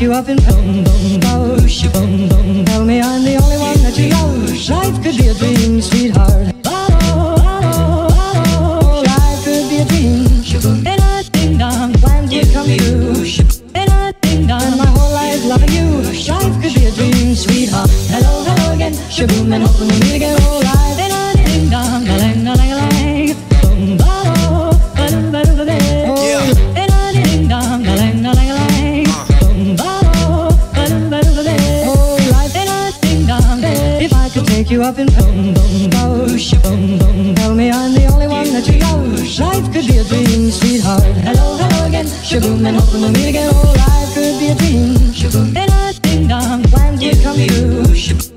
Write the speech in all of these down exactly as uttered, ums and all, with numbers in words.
You up in boom, boom, boosh, boom, boom. Tell me I'm the only one that you know. Life could be a dream, sweetheart. Oh, oh, oh, life could be a dream. And I ding dong, when you come to you. And I ding dong, my whole life loving you. Life could be a dream, sweetheart. Hello, hello again, shaboom, and hoping to meet again. Oh, life, and I ding dong, a lang, a lang, a lang. Boom, ba-do, ba-do, ba-do, ba-do. And I ding dong, a lang, a lang, a lang. Take you up in boom, boom, boosh, boom, boom. Tell me I'm the only one that you know. Life could be a dream, sweetheart. Hello, hello again, shaboom, and hoping we'll meet again. Oh, life could be a dream, shaboom. And I ding dong, when you come to you.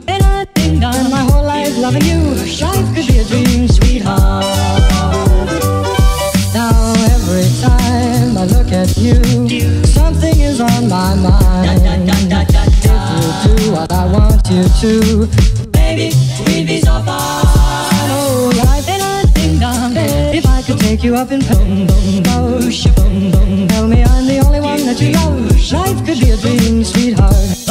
And I ding dong, and my whole life loving you. Life could be a dream, sweetheart. Now every time I look at you, something is on my mind. If you do what I want you to, baby, we'd be so fine. Oh, life ain't a ding-dong. If I could take you up in boom, boom, boosh, boom, boom. Tell me I'm the only one that you know. Life could be a dream, sweetheart.